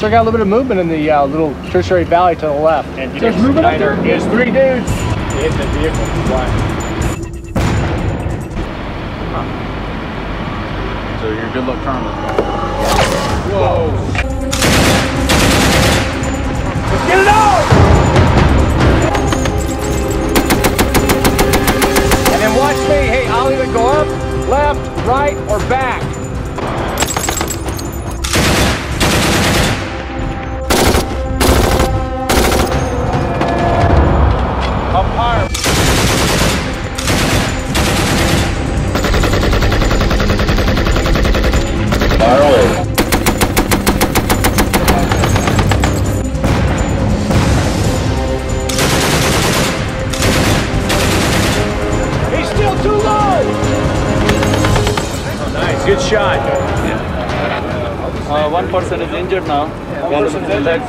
So I got a little bit of movement in the little tertiary valley to the left. And there's movement up there. There's three dudes in the vehicle. Huh. So you're good luck trying to. Whoa! Get it out! And then watch me. Hey, I'll either go up, left, right, or back. Good shot. Yeah. One person is injured now. One person is injured.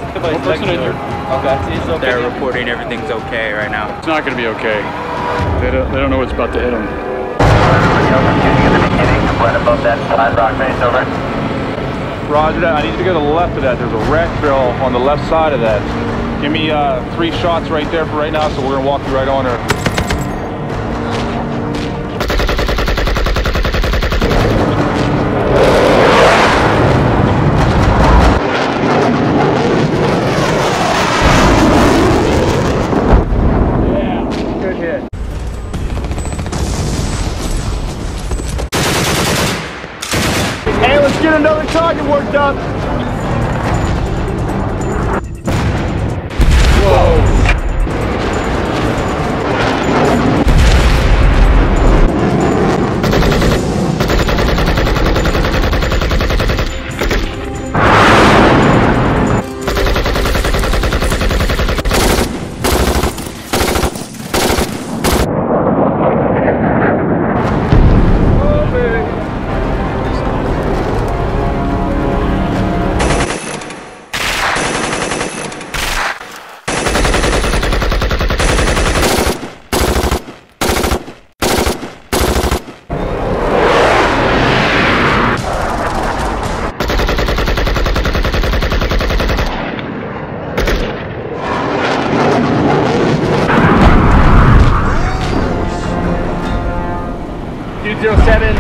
Okay. They're reporting everything's okay right now. It's not going to be okay. They don't know what's about to hit them. Above that side rock face, over. Roger that. I need to go to the left of that. There's a rack drill on the left side of that. Give me three shots right there for right now, so we're going to walk you right on her. Get another target worked up.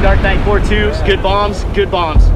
Dark 942s, good bombs, good bombs.